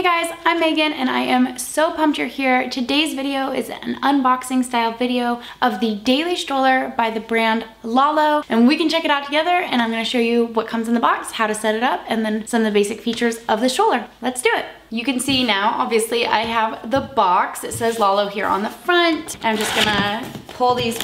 Hey guys, I'm Megan and I am so pumped you're here. Today's video is an unboxing style video of the Daily Stroller by the brand Lalo, and we can check it out together, and I'm going to show you what comes in the box, how to set it up, and then some of the basic features of the stroller. Let's do it. You can see now, obviously, I have the box. It says Lalo here on the front. I'm just gonna pull these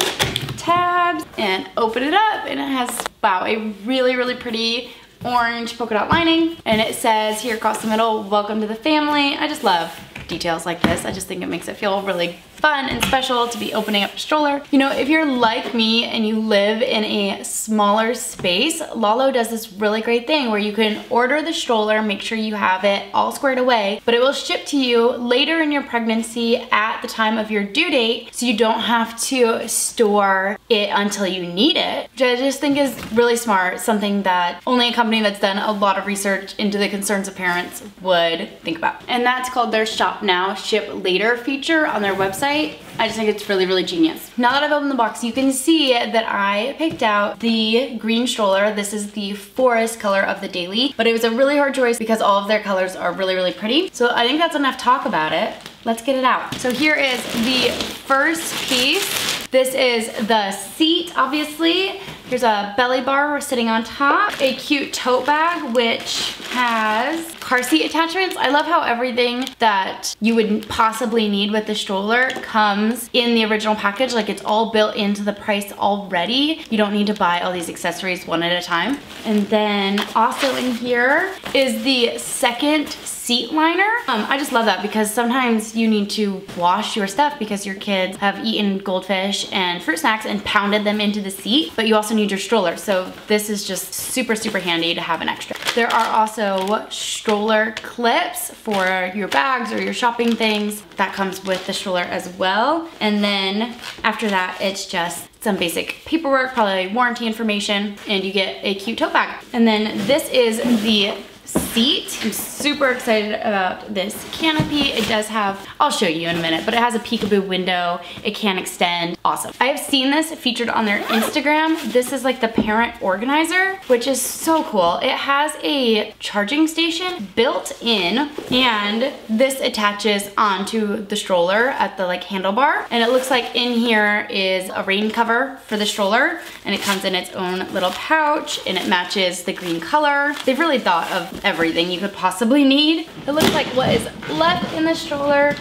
tabs and open it up, and it has, wow, a really, really pretty orange polka dot lining, and it says here across the middle, welcome to the family. I just love details like this. I just think it makes it feel really fun and special to be opening up a stroller. You know, if you're like me and you live in a smaller space, Lalo does this really great thing where you can order the stroller, make sure you have it all squared away, but it will ship to you later in your pregnancy at the time of your due date, so you don't have to store it until you need it, which I just think is really smart, something that only a company that's done a lot of research into the concerns of parents would think about. And that's called their Shop Now, Ship Later feature on their website. I just think it's really, really genius. Now that I've opened the box, you can see that I picked out the green stroller. This is the forest color of the Daily, but it was a really hard choice because all of their colors are really, really pretty. So I think that's enough talk about it. Let's get it out. So here is the first piece. This is the seat, obviously. Here's a belly bar we're sitting on top, a cute tote bag which has car seat attachments. I love how everything that you would possibly need with the stroller comes in the original package, like it's all built into the price already. You don't need to buy all these accessories one at a time. And then also in here is the second seat liner. I just love that because sometimes you need to wash your stuff because your kids have eaten goldfish and fruit snacks and pounded them into the seat, but you also need your stroller, so this is just super, super handy to have an extra. There are also stroller clips for your bags or your shopping things that comes with the stroller as well. And then after that, it's just some basic paperwork, probably warranty information, and you get a cute tote bag. And then this is the seat. I'm super excited about this canopy. It does have, I'll show you in a minute, but it has a peekaboo window. It can extend. Awesome. I have seen this featured on their Instagram. This is like the parent organizer, which is so cool. It has a charging station built in, and this attaches onto the stroller at the like handlebar. And it looks like in here is a rain cover for the stroller, and it comes in its own little pouch, and it matches the green color. They've really thought of everything you could possibly need. It looks like what is left in the stroller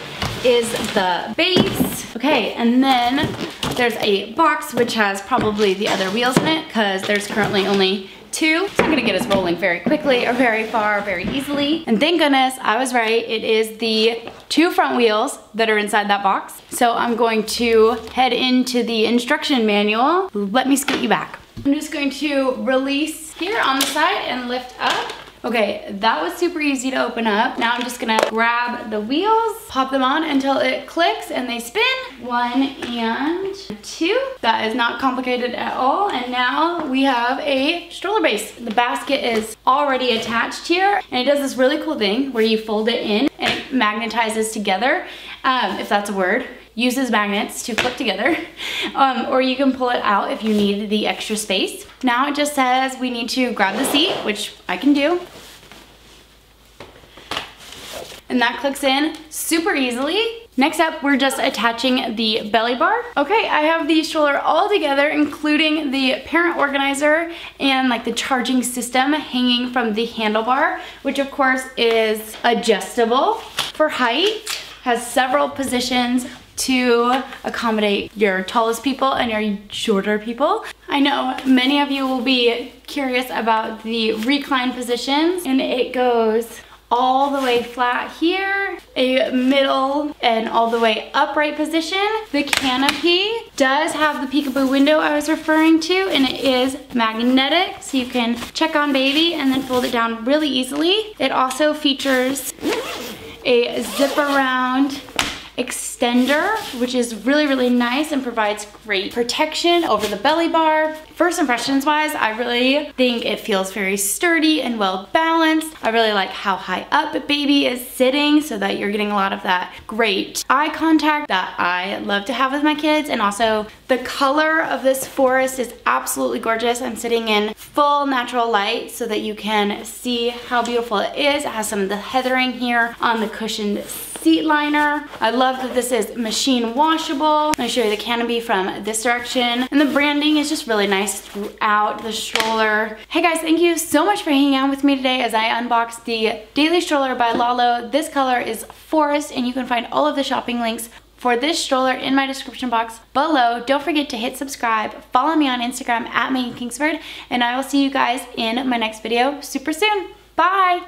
is the base. Okay, and then there's a box which has probably the other wheels in it because there's currently only two. It's not gonna get us rolling very quickly or very far, very easily. And thank goodness I was right. It is the two front wheels that are inside that box. So I'm going to head into the instruction manual. Let me scoot you back. I'm just going to release here on the side and lift up. Okay, that was super easy to open up. Now I'm just gonna grab the wheels, pop them on until it clicks and they spin. One and two. That is not complicated at all. And now we have a stroller base. The basket is already attached here, and it does this really cool thing where you fold it in and it magnetizes together, if that's a word. Uses magnets to clip together, or you can pull it out if you need the extra space. Now it just says we need to grab the seat, which I can do. And that clicks in super easily. Next up, we're just attaching the belly bar. Okay, I have the stroller all together, including the parent organizer and like the charging system hanging from the handlebar, which of course is adjustable for height, has several positions to accommodate your tallest people and your shorter people. I know many of you will be curious about the recline positions, and it goes all the way flat here, a middle and all the way upright position. The canopy does have the peekaboo window I was referring to, and it is magnetic, so you can check on baby and then fold it down really easily. It also features a zip around extender, which is really, really nice and provides great protection over the belly bar. First impressions wise, I really think it feels very sturdy and well balanced. I really like how high up baby is sitting so that you're getting a lot of that great eye contact that I love to have with my kids. And also the color of this forest is absolutely gorgeous. I'm sitting in full natural light so that you can see how beautiful it is. It has some of the heathering here on the cushioned seat liner. I love that this is machine washable. I'm gonna show you the canopy from this direction. And the branding is just really nice throughout the stroller. Hey guys, thank you so much for hanging out with me today as I unbox the Daily Stroller by Lalo. This color is forest, and you can find all of the shopping links for this stroller in my description box below. Don't forget to hit subscribe, follow me on Instagram at Meghan Kingsford, and I will see you guys in my next video super soon. Bye!